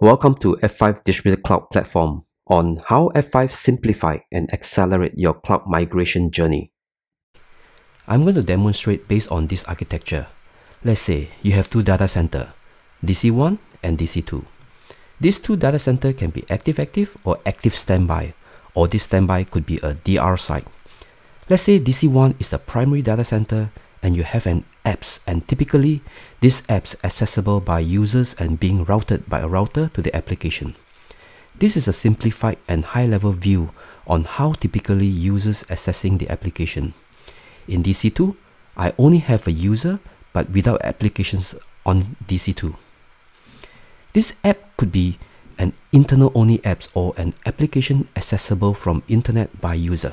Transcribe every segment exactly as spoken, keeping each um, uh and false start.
Welcome to F five Distributed Cloud Platform on how F five simplify and accelerate your cloud migration journey. I'm going to demonstrate based on this architecture. Let's say you have two data centers, D C one and D C two. These two data centers can be active-active or active standby, or this standby could be a D R site. Let's say D C one is the primary data center and you have an apps, and typically this apps accessible by users and being routed by a router to the application. This is a simplified and high-level view on how typically users accessing the application. In D C two, I only have a user but without applications on D C two. This app could be an internal-only apps or an application accessible from internet by user.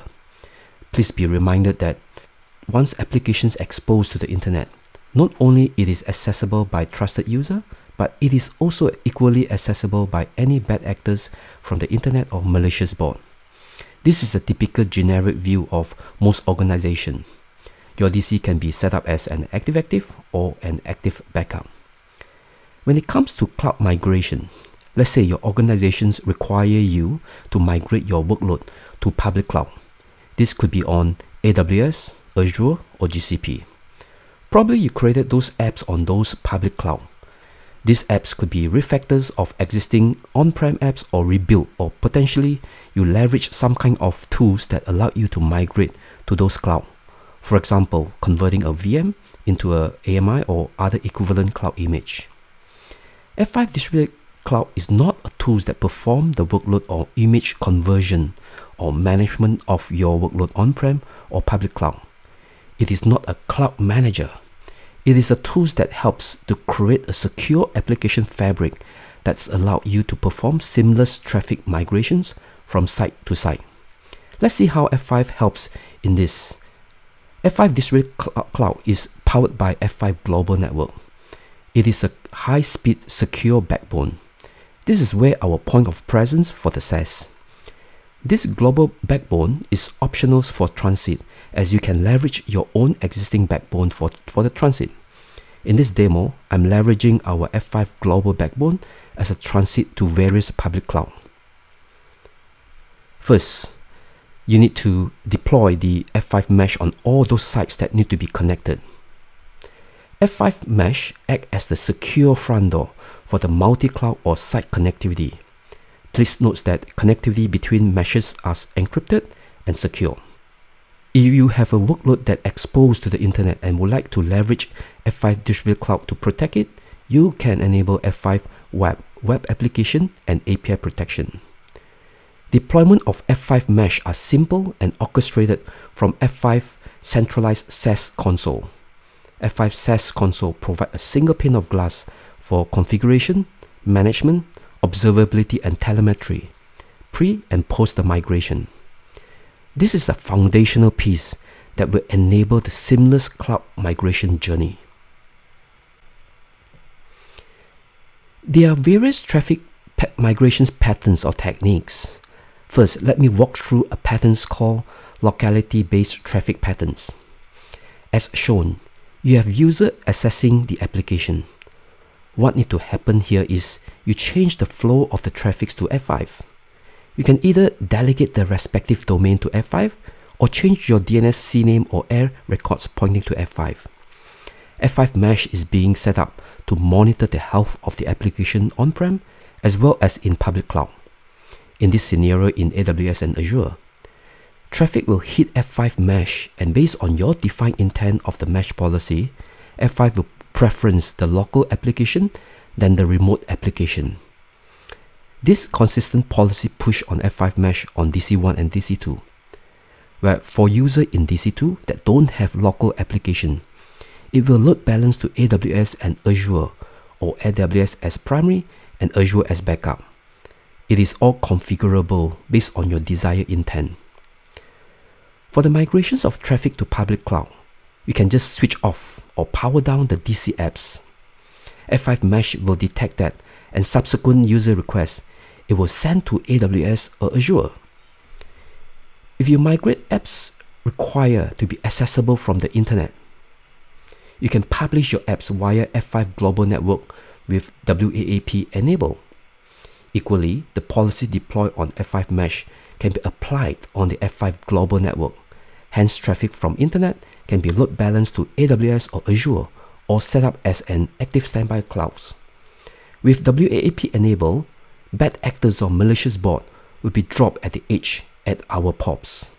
Please be reminded that once applications exposed to the internet, not only it is accessible by trusted user, but it is also equally accessible by any bad actors from the internet or malicious bot. This is a typical generic view of most organizations. Your D C can be set up as an active-active or an active backup. When it comes to cloud migration, let's say your organizations require you to migrate your workload to public cloud. This could be on A W S, Azure, or G C P. Probably you created those apps on those public cloud. These apps could be refactors of existing on-prem apps or rebuilt, or potentially you leverage some kind of tools that allow you to migrate to those cloud. For example, converting a V M into an A M I or other equivalent cloud image. F five Distributed Cloud is not a tool that performs the workload or image conversion or management of your workload on-prem or public cloud. It is not a cloud manager. It is a tool that helps to create a secure application fabric that's allowed you to perform seamless traffic migrations from site to site. Let's see how F five helps in this. F five Distributed Cloud is powered by F five Global Network. It is a high-speed, secure backbone. This is where our point of presence for the SaaS. This global backbone is optional for transit, as you can leverage your own existing backbone for, for the transit. In this demo, I'm leveraging our F five global backbone as a transit to various public cloud. First, you need to deploy the F five mesh on all those sites that need to be connected. F five mesh acts as the secure front door for the multi-cloud or site connectivity. Please note that connectivity between meshes are encrypted and secure. If you have a workload that exposed to the internet and would like to leverage F five Distributed Cloud to protect it, you can enable F five W A A P, Web Application and A P I Protection. Deployment of F five mesh are simple and orchestrated from F five centralized SaaS console. F five SaaS console provides a single pane of glass for configuration, management, observability and telemetry, pre and post the migration. This is a foundational piece that will enable the seamless cloud migration journey. There are various traffic pa migration patterns or techniques. First, let me walk through a pattern called locality-based traffic patterns. As shown, you have user accessing the application. What needs to happen here is you change the flow of the traffic to F five. You can either delegate the respective domain to F five or change your D N S C name or A I R records pointing to F five. F five mesh is being set up to monitor the health of the application on-prem as well as in public cloud. In this scenario in A W S and Azure, traffic will hit F five mesh, and based on your defined intent of the mesh policy, F five will preference the local application than the remote application. This consistent policy push on F five mesh on D C one and D C two, where for users in D C two that don't have local application, it will load balance to A W S and Azure, or A W S as primary and Azure as backup. It is all configurable based on your desired intent. For the migrations of traffic to public cloud, you can just switch off or power down the D C apps. F five mesh will detect that, and subsequent user requests, it will send to A W S or Azure. If you migrate apps require to be accessible from the internet, you can publish your apps via F five Global Network with W A A P enabled. Equally, the policy deployed on F five mesh can be applied on the F five global network. Hence, traffic from internet can be load balanced to A W S or Azure, or set up as an active standby clouds. With W A A P enabled, bad actors or malicious bot will be dropped at the edge at our P O Ps.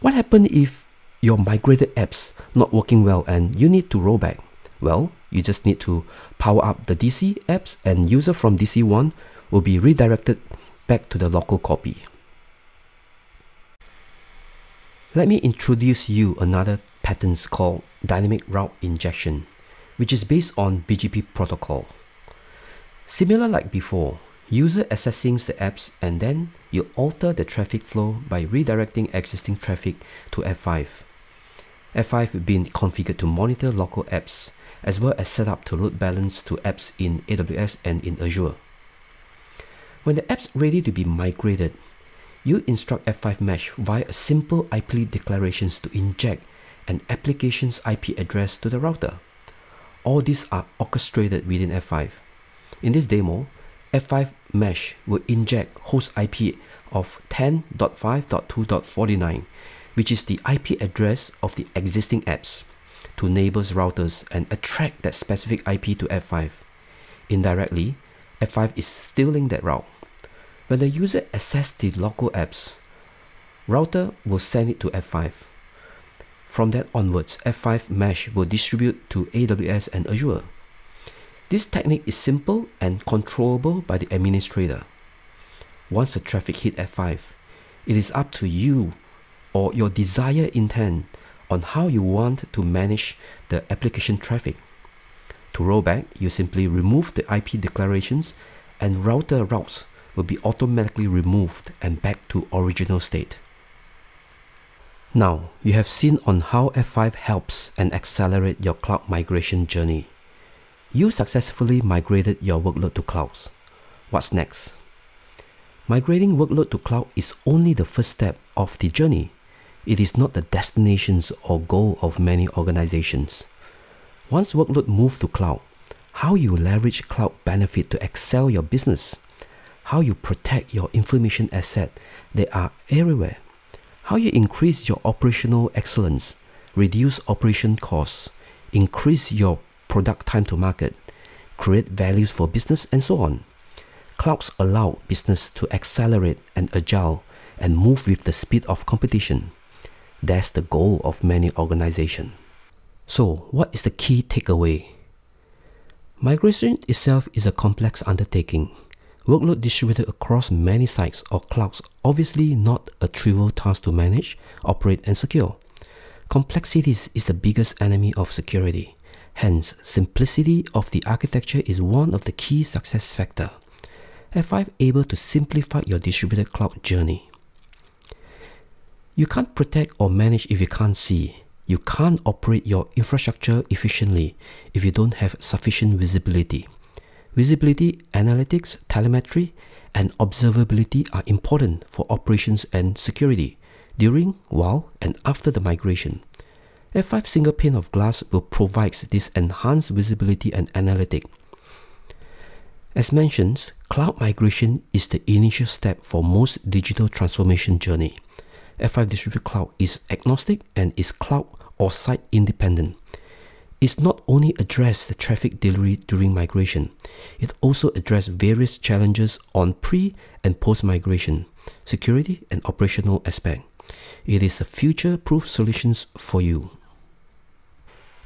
What happens if your migrated apps not working well and you need to roll back? Well, you just need to power up the D C apps and user from D C one will be redirected back to the local copy. Let me introduce you another pattern called dynamic route injection, which is based on B G P protocol. Similar like before, user accessing the apps and then you alter the traffic flow by redirecting existing traffic to F five. F five being configured to monitor local apps, as well as set up to load balance to apps in A W S and in Azure. When the app's ready to be migrated, you instruct F five mesh via a simple I P declarations to inject an application's I P address to the router. All these are orchestrated within F five. In this demo, F five mesh will inject host I P of ten dot five dot two dot forty-nine, which is the I P address of the existing apps, to neighbors' routers and attract that specific I P to F five. Indirectly, F five is stealing that route. When the user accesses the local apps, router will send it to F five. From that onwards, F five mesh will distribute to A W S and Azure. This technique is simple and controllable by the administrator. Once the traffic hits F five, it is up to you or your desired intent on how you want to manage the application traffic. To roll back, you simply remove the I P declarations and router routes will be automatically removed and back to original state. Now, you have seen on how F five helps and accelerate your cloud migration journey. You successfully migrated your workload to clouds. What's next? Migrating workload to cloud is only the first step of the journey. It is not the destination or goal of many organizations. Once workload moves to cloud, how you leverage cloud benefit to excel your business, how you protect your information asset, they are everywhere, how you increase your operational excellence, reduce operation costs, increase your product time to market, create values for business, and so on. Clouds allow business to accelerate and agile and move with the speed of competition. That's the goal of many organizations. So, what is the key takeaway? Migration itself is a complex undertaking. Workload distributed across many sites or clouds obviously not a trivial task to manage, operate, and secure. Complexity is the biggest enemy of security. Hence, simplicity of the architecture is one of the key success factors. F five able to simplify your distributed cloud journey. You can't protect or manage if you can't see. You can't operate your infrastructure efficiently if you don't have sufficient visibility. Visibility, analytics, telemetry, and observability are important for operations and security during, while, and after the migration. F five single pane of glass will provide this enhanced visibility and analytic. As mentioned, cloud migration is the initial step for most digital transformation journey. F five Distributed Cloud is agnostic and is cloud or site independent. It not only addresses the traffic delivery during migration, it also addresses various challenges on pre- and post-migration, security and operational aspect. It is a future-proof solution for you.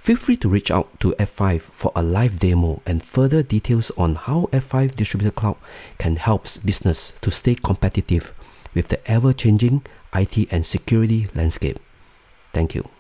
Feel free to reach out to F five for a live demo and further details on how F five Distributed Cloud can help business to stay competitive with the ever-changing I T and security landscape. Thank you.